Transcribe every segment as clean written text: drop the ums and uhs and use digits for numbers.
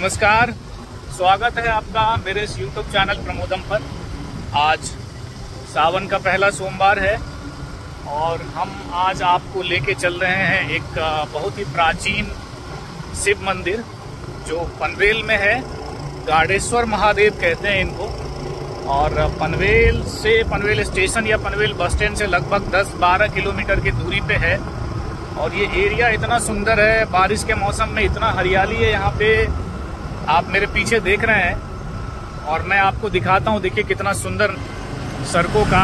नमस्कार, स्वागत है आपका मेरे इस YouTube चैनल प्रमोदम पर। आज सावन का पहला सोमवार है और हम आज आपको लेके चल रहे हैं एक बहुत ही प्राचीन शिव मंदिर जो पनवेल में है। गाडेश्वर महादेव कहते हैं इनको और पनवेल स्टेशन या पनवेल बस स्टैंड से लगभग 10-12 किलोमीटर की दूरी पे है। और ये एरिया इतना सुंदर है, बारिश के मौसम में इतना हरियाली है यहाँ पे, आप मेरे पीछे देख रहे हैं। और मैं आपको दिखाता हूँ, देखिए कितना सुंदर सड़कों का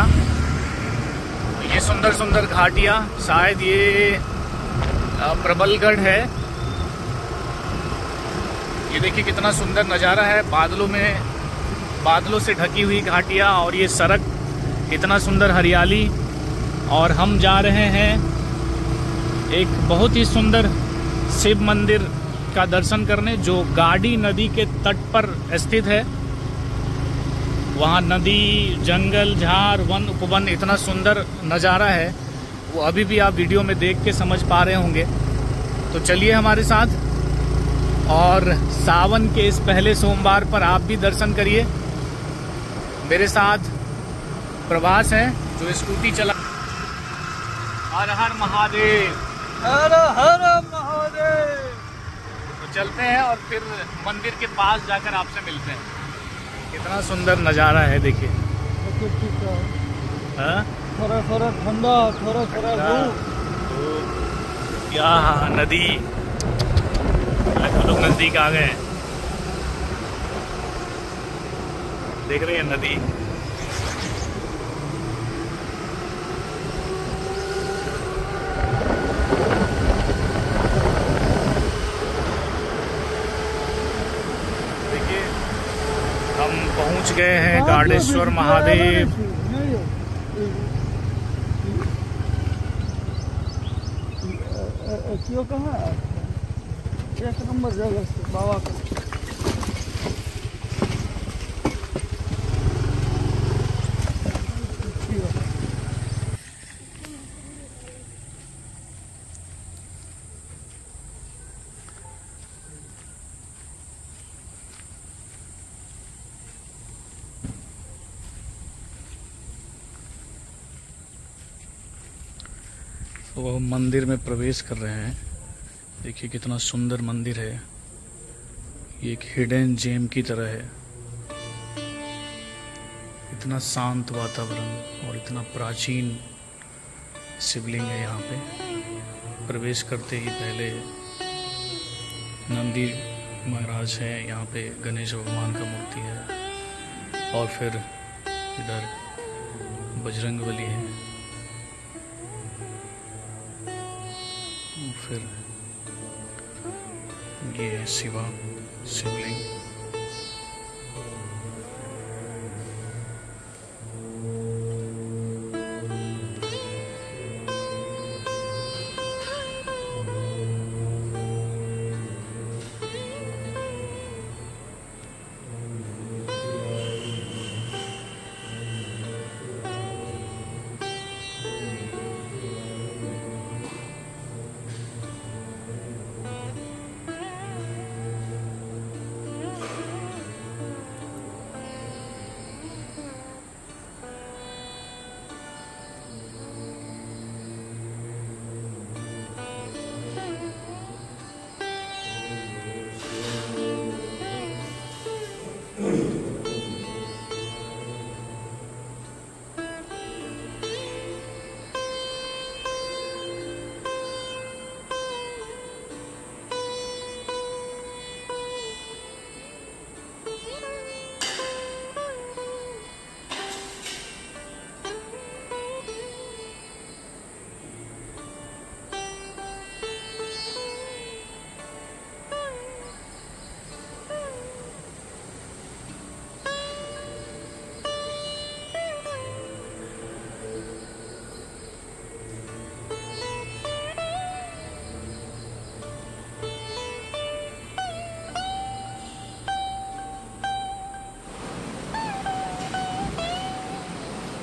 ये सुंदर घाटियाँ। शायद ये प्रबलगढ़ है। ये देखिए कितना सुंदर नज़ारा है, बादलों से ढकी हुई घाटियाँ और ये सड़क, इतना सुंदर हरियाली। और हम जा रहे हैं एक बहुत ही सुंदर शिव मंदिर का दर्शन करने जो गादी नदी के तट पर स्थित है। वहाँ नदी, जंगल, झाड़, वन उपवन, इतना सुंदर नज़ारा है वो अभी भी आप वीडियो में देख के समझ पा रहे होंगे। तो चलिए हमारे साथ, और सावन के इस पहले सोमवार पर आप भी दर्शन करिए। मेरे साथ प्रभास हैं जो स्कूटी चला। हर हर महादेव, हर हर महादेव। तो चलते हैं और फिर मंदिर के पास जाकर आपसे मिलते हैं। कितना सुंदर नज़ारा है, देखिए। थोड़ा थोड़ा ठंडा, थोड़ा थोड़ा धूप। क्या नदी, लोग नज़दीक आ गए। देख रहे हैं नदी, पहुंच गए हैं गाडेश्वर महादेव। तो वह मंदिर में प्रवेश कर रहे हैं। देखिए कितना सुंदर मंदिर है, ये एक हिडन जेम की तरह है। इतना शांत वातावरण और इतना प्राचीन शिवलिंग है। यहाँ पे प्रवेश करते ही पहले नंदी महाराज हैं, यहाँ पे गणेश भगवान का मूर्ति है और फिर इधर बजरंगबली है, फिर ये है शिवलिंग।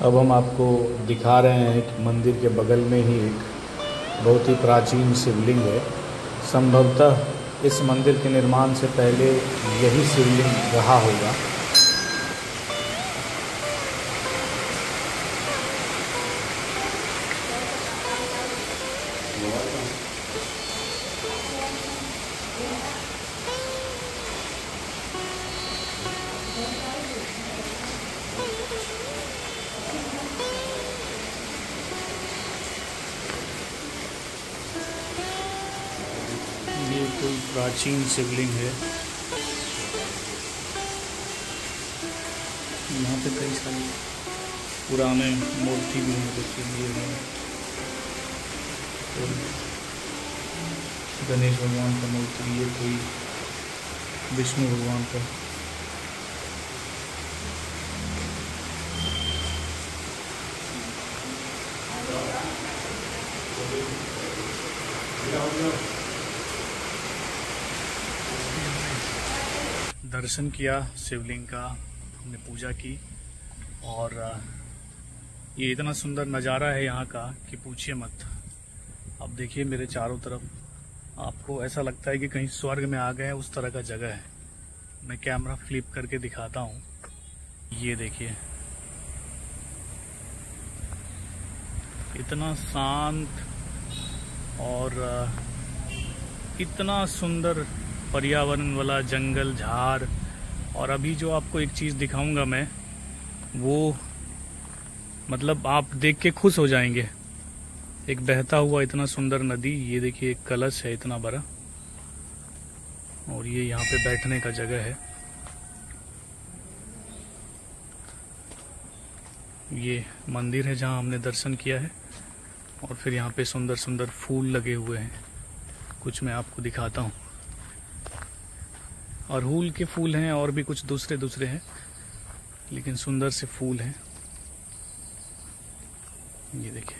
अब हम आपको दिखा रहे हैं कि मंदिर के बगल में ही एक बहुत ही प्राचीन शिवलिंग है, संभवतः इस मंदिर के निर्माण से पहले यही शिवलिंग रहा होगा। प्राचीन शिवलिंग है। यहाँ पे कई सारी पुराने मूर्ति भी रखी हुई है। गणेश भगवान का मूर्ति भी है, कोई विष्णु भगवान का। दर्शन किया शिवलिंग का, हमने पूजा की और ये इतना सुंदर नज़ारा है यहाँ का कि पूछिए मत। आप देखिए मेरे चारों तरफ, आपको ऐसा लगता है कि कहीं स्वर्ग में आ गए हैं, उस तरह का जगह है। मैं कैमरा फ्लिप करके दिखाता हूँ, ये देखिए इतना शांत और इतना सुंदर पर्यावरण वाला जंगल, झाड़। और अभी जो आपको एक चीज़ दिखाऊंगा मैं, वो मतलब आप देख के खुश हो जाएंगे। एक बहता हुआ इतना सुंदर नदी, ये देखिए एक कलश है इतना बड़ा, और ये यहाँ पे बैठने का जगह है। ये मंदिर है जहाँ हमने दर्शन किया है, और फिर यहाँ पे सुंदर सुंदर फूल लगे हुए हैं, कुछ मैं आपको दिखाता हूँ। अड़हुल के फूल हैं और भी कुछ दूसरे दूसरे हैं, लेकिन सुंदर से फूल हैं। ये देखिए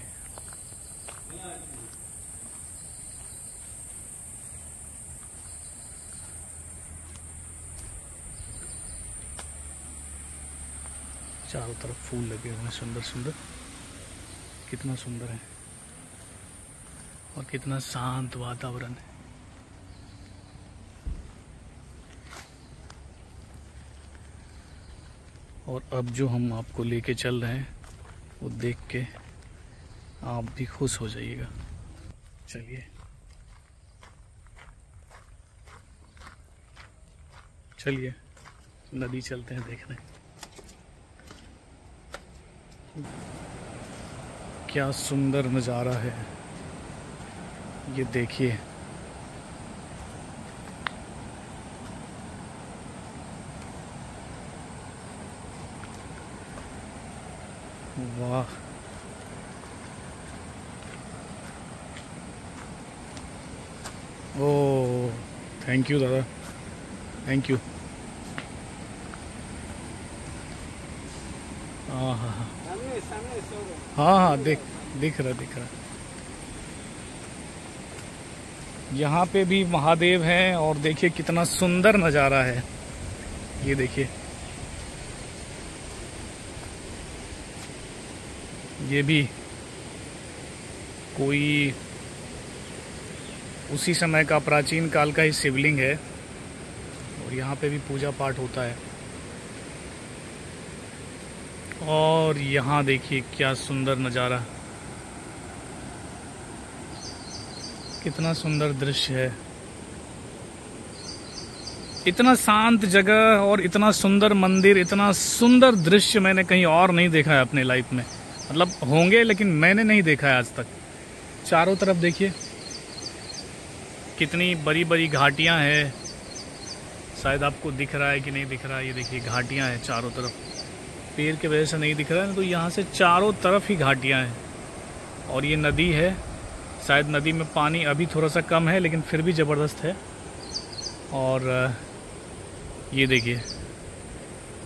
चारों तरफ फूल लगे हुए हैं, सुंदर सुंदर। कितना सुंदर है और कितना शांत वातावरण है। और अब जो हम आपको लेके चल रहे हैं वो देख के आप भी खुश हो जाइएगा। चलिए चलिए नदी चलते हैं देखने। क्या सुंदर नज़ारा है, ये देखिए। वाह, ओ थैंक यू दादा, थैंक यू। हाँ हाँ हाँ हाँ हाँ, दिख रहा। यहाँ पे भी महादेव हैं और देखिए कितना सुंदर नज़ारा है, ये देखिए। ये भी कोई उसी समय का, प्राचीन काल का ही शिवलिंग है, और यहाँ पे भी पूजा पाठ होता है। और यहाँ देखिए क्या सुंदर नज़ारा, कितना सुंदर दृश्य है। इतना शांत जगह और इतना सुंदर मंदिर, इतना सुंदर दृश्य मैंने कहीं और नहीं देखा है अपने लाइफ में। मतलब होंगे लेकिन मैंने नहीं देखा है आज तक। चारों तरफ देखिए कितनी बड़ी बड़ी घाटियां हैं, शायद आपको दिख रहा है कि नहीं दिख रहा है। ये देखिए घाटियां हैं चारों तरफ, पेड़ के वजह से नहीं दिख रहा है, तो यहाँ से चारों तरफ ही घाटियां हैं। और ये नदी है, शायद नदी में पानी अभी थोड़ा सा कम है लेकिन फिर भी ज़बरदस्त है। और ये देखिए,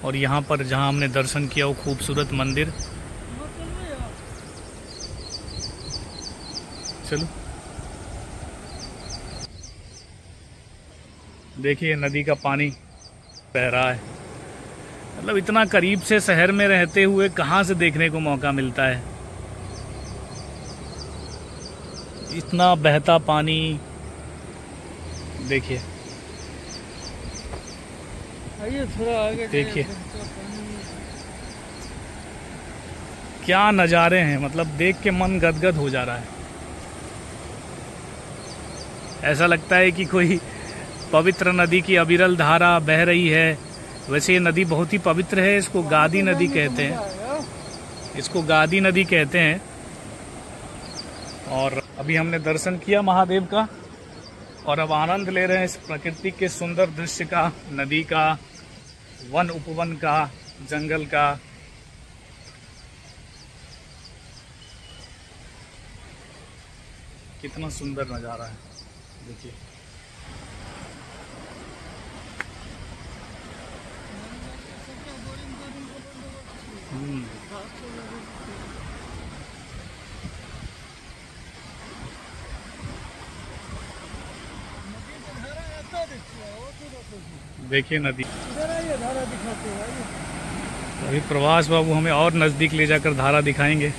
और यहाँ पर जहाँ हमने दर्शन किया वो खूबसूरत मंदिर। चलो देखिए नदी का पानी बह रहा है। मतलब इतना करीब से शहर में रहते हुए कहाँ से देखने को मौका मिलता है, इतना बहता पानी, देखिए, थोड़ा आगे देखिए क्या नज़ारे हैं, मतलब देख के मन गदगद हो जा रहा है। ऐसा लगता है कि कोई पवित्र नदी की अविरल धारा बह रही है। वैसे ये नदी बहुत ही पवित्र है, इसको गादी नदी कहते हैं, इसको गादी नदी कहते हैं। और अभी हमने दर्शन किया महादेव का और अब आनंद ले रहे हैं इस प्रकृति के सुंदर दृश्य का, नदी का, वन उपवन का, जंगल का। कितना सुंदर नज़ारा है देखिए। देखिए नदी, अभी प्रवास बाबू हमें और नज़दीक ले जाकर धारा दिखाएंगे।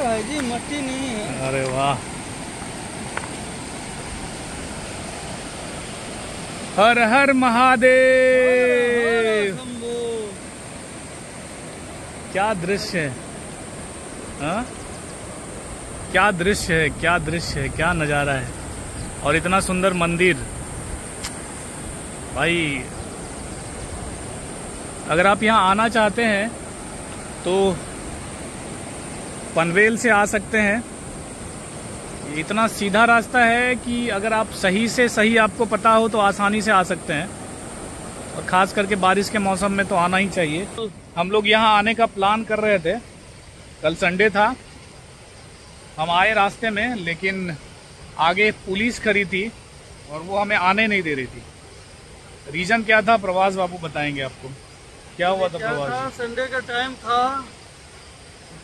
है जी, मट्टी नहीं है। अरे वाह, हर हर महादेव, क्या दृश्य है, हा? क्या दृश्य है, क्या दृश्य है, क्या नज़ारा है। और इतना सुंदर मंदिर भाई। अगर आप यहाँ आना चाहते हैं तो पनवेल से आ सकते हैं। इतना सीधा रास्ता है कि अगर आप सही से सही आपको पता हो तो आसानी से आ सकते हैं, और ख़ास करके बारिश के मौसम में तो आना ही चाहिए। तो हम लोग यहाँ आने का प्लान कर रहे थे, कल संडे था, हम आए रास्ते में, लेकिन आगे पुलिस खड़ी थी और वो हमें आने नहीं दे रही थी। रीज़न क्या था प्रवास बाबू बताएंगे आपको, क्या हुआ था प्रवास। संडे का टाइम था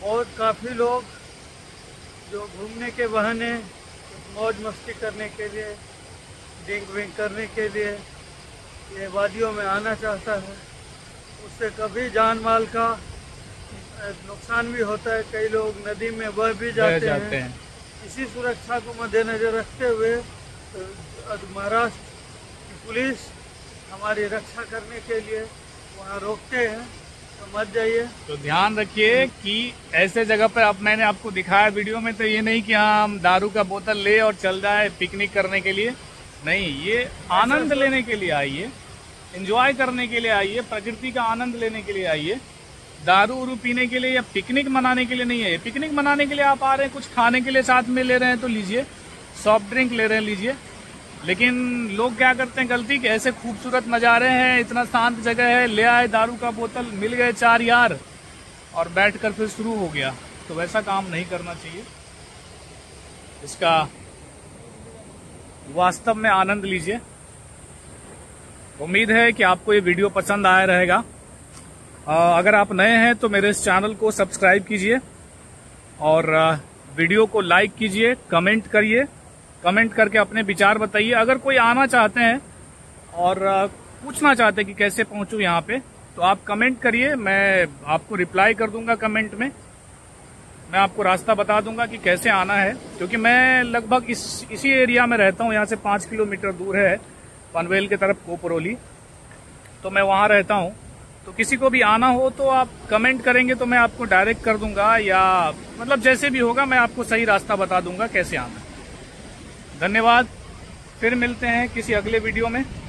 और काफ़ी लोग जो घूमने के बहाने, मौज मस्ती करने के लिए, ड्रिंक विंक करने के लिए ये वादियों में आना चाहता है। उससे कभी जान माल का नुकसान भी होता है, कई लोग नदी में बह भी जाते हैं। इसी सुरक्षा को मद्देनजर रखते हुए महाराष्ट्र की पुलिस हमारी रक्षा करने के लिए वहाँ रोकते हैं, मत जाइए। तो ध्यान रखिए कि ऐसे जगह पर अब मैंने आपको दिखाया वीडियो में, तो ये नहीं कि हाँ हम दारू का बोतल ले और चल जाए पिकनिक करने के लिए, नहीं, ये आनंद लेने के लिए आइए, एंजॉय करने के लिए आइए, प्रकृति का आनंद लेने के लिए आइए। दारू उरू पीने के लिए या पिकनिक मनाने के लिए नहीं है। पिकनिक मनाने के लिए आप आ रहे हैं, कुछ खाने के लिए साथ में ले रहे हैं तो लीजिए, सॉफ्ट ड्रिंक ले रहे हैं लीजिए। लेकिन लोग क्या करते हैं गलती कि ऐसे खूबसूरत नज़ारे हैं, इतना शांत जगह है, ले आए दारू का बोतल, मिल गए चार यार और बैठकर फिर शुरू हो गया। तो वैसा काम नहीं करना चाहिए, इसका वास्तव में आनंद लीजिए। उम्मीद है कि आपको ये वीडियो पसंद आया रहेगा। अगर आप नए हैं तो मेरे इस चैनल को सब्सक्राइब कीजिए और वीडियो को लाइक कीजिए, कमेंट करिए, कमेंट करके अपने विचार बताइए। अगर कोई आना चाहते हैं और पूछना चाहते हैं कि कैसे पहुंचूं यहाँ पे, तो आप कमेंट करिए, मैं आपको रिप्लाई कर दूंगा कमेंट में, मैं आपको रास्ता बता दूंगा कि कैसे आना है। क्योंकि मैं लगभग इसी एरिया में रहता हूँ, यहाँ से 5 किलोमीटर दूर है पनवेल के तरफ कोपरौली, तो मैं वहाँ रहता हूँ। तो किसी को भी आना हो तो आप कमेंट करेंगे तो मैं आपको डायरेक्ट कर दूंगा, या मतलब जैसे भी होगा मैं आपको सही रास्ता बता दूंगा कैसे आना है। धन्यवाद, फिर मिलते हैं किसी अगले वीडियो में।